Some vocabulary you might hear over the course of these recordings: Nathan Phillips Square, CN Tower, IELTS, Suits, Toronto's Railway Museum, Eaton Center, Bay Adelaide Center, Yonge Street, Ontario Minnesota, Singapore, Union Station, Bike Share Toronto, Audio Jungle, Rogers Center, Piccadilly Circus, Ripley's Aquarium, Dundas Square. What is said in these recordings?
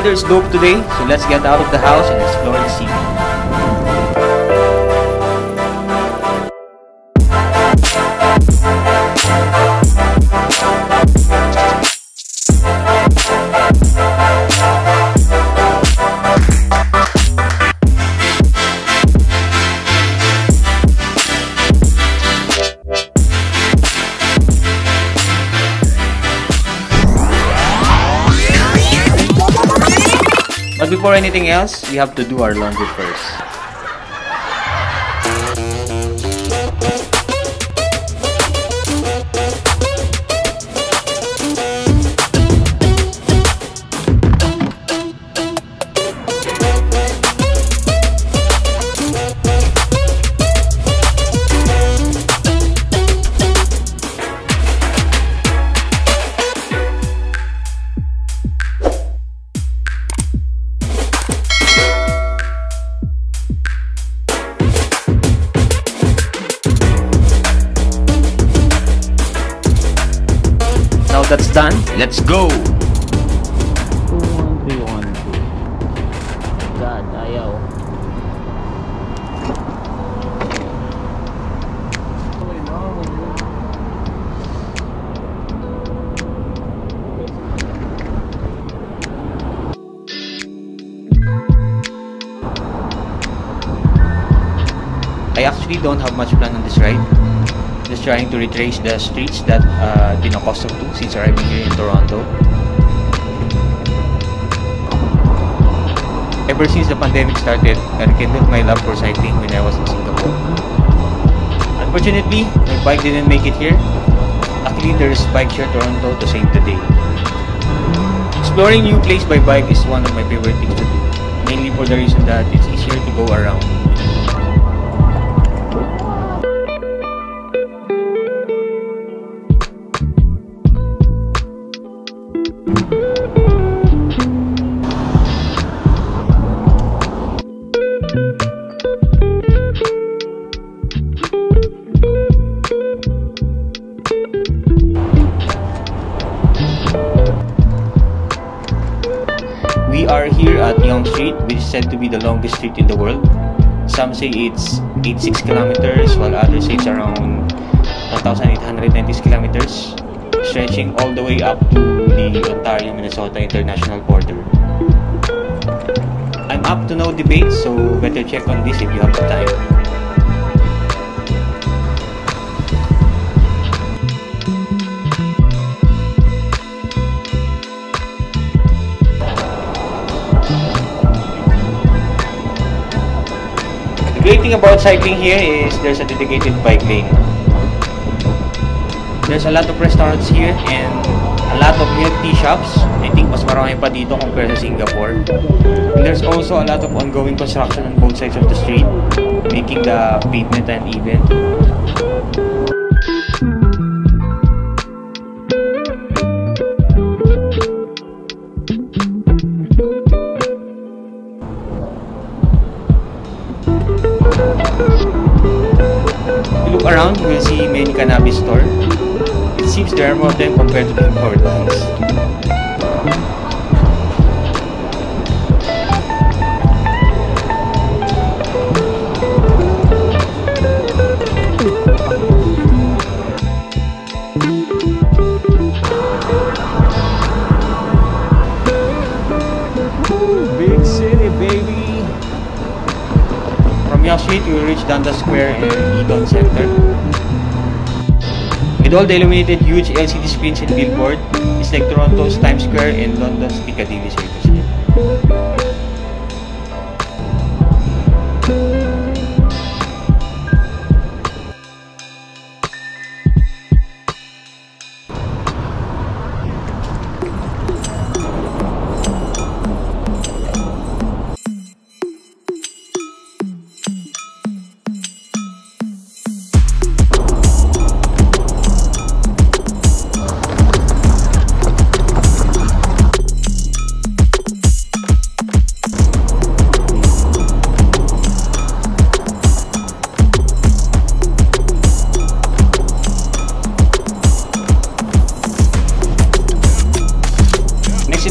weather is dope today, so let's get out of the house and explore the city. But before anything else, we have to do our laundry first. That's done. Let's go. 2, 1, 3, 1, 2. God, ayaw. I actually don't have much plan on this ride. Just trying to retrace the streets that I've been accustomed to since arriving here in Toronto. Ever since the pandemic started, I rekindled my love for cycling when I was in Singapore. Unfortunately, my bike didn't make it here. Luckily, there is Bike Share Toronto to save the day. Exploring new place by bike is one of my favorite things to do, mainly for the reason that it's easier to go around. We are here at Yonge Street, which is said to be the longest street in the world. Some say it's 86 kilometers, while others say it's around 1,890 kilometers, stretching all the way up to the Ontario Minnesota international border. I'm up to no debate, so better check on this if you have the time. The great thing about cycling here is there's a dedicated bike lane. There's a lot of restaurants here and a lot of milk tea shops. I think mas marami pa dito compared to Singapore. And there's also a lot of ongoing construction on both sides of the street, making the pavement uneven. Look around, you will see many cannabis stores. It seems there are more of them compared to the imported ones. Big city, baby! From Yonge Street, you will reach Dundas Square and Eaton Center. With all the illuminated huge LCD screens and billboard, it's like Toronto's Times Square and London's Piccadilly Circus.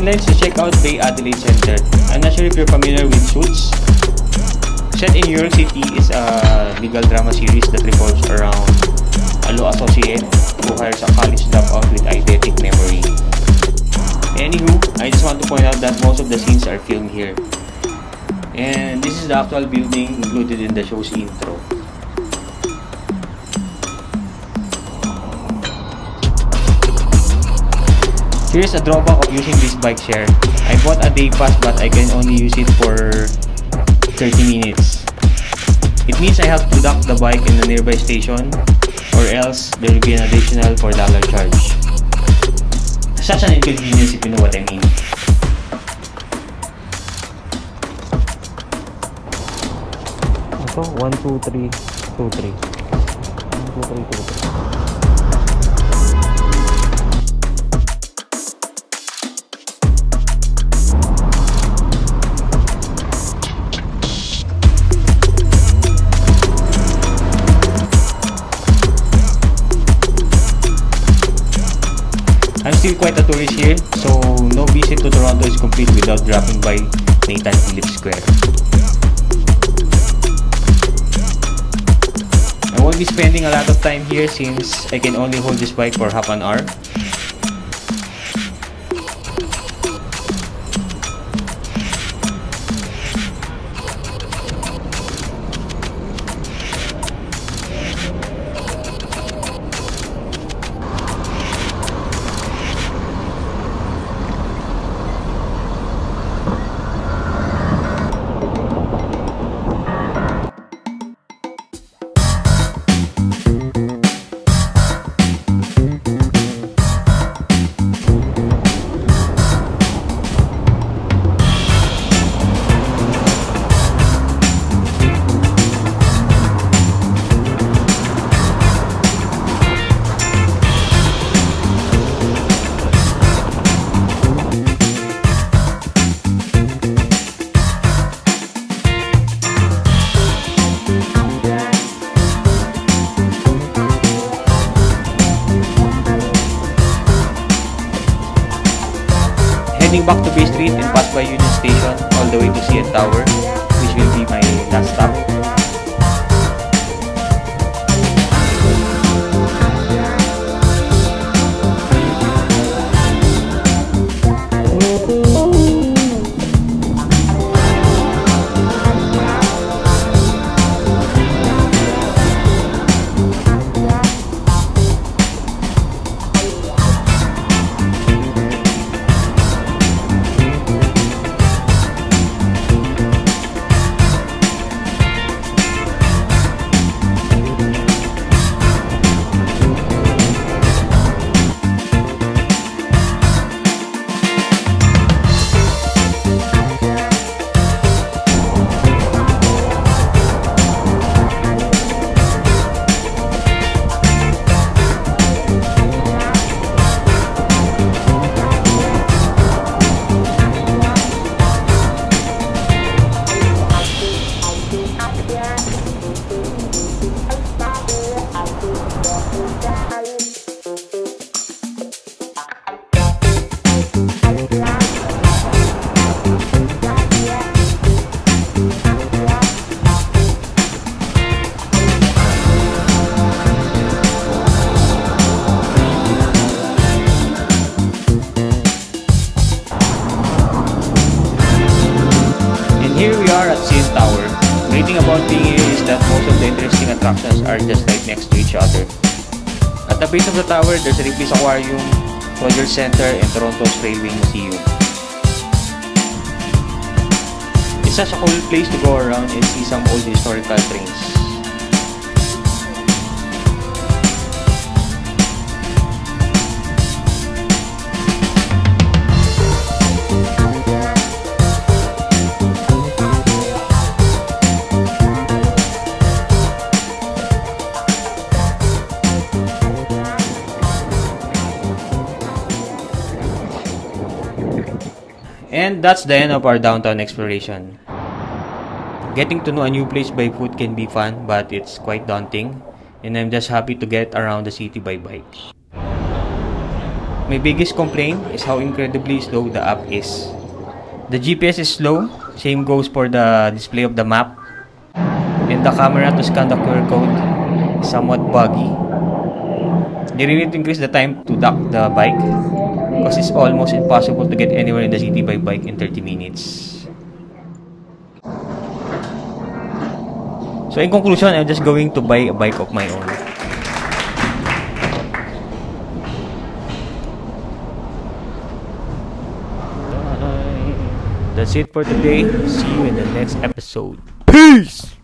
recommend to check out Bay Adelaide Center. I'm not sure if you're familiar with Suits. Set in New York City, is a legal drama series that revolves around a law associate who hires a college dropout with eidetic memory. Anywho, I just want to point out that most of the scenes are filmed here. And this is the actual building included in the show's intro. Here is a drawback of using this bike share. I bought a day pass but I can only use it for 30 minutes. It means I have to dock the bike in the nearby station or else there will be an additional $4 charge. Such an inconvenience, if you know what I mean. So, 1, 2, 3, 2, 3. 1, 2, 3, 2, 3. I'm still quite a tourist here, so no visit to Toronto is complete without dropping by Nathan Phillips Square. I won't be spending a lot of time here since I can only hold this bike for half an hour. Heading back to Bay Street and pass by Union Station all the way to CN Tower, which will be my last stop. Here we are at CN Tower. The thing about being here is that most of the interesting attractions are just right next to each other. At the base of the tower, there's Ripley's Aquarium, Rogers Center, and Toronto's Railway Museum. It's such a cool place to go around and see some old historical trains. And that's the end of our downtown exploration. Getting to know a new place by foot can be fun, but it's quite daunting, and I'm just happy to get around the city by bike. My biggest complaint is how incredibly slow the app is. The GPS is slow, same goes for the display of the map, and the camera to scan the QR code is somewhat buggy. You really need to increase the time to dock the bike because it's almost impossible to get anywhere in the city by bike in 30 minutes. So in conclusion, I'm just going to buy a bike of my own. That's it for today. See you in the next episode. Peace!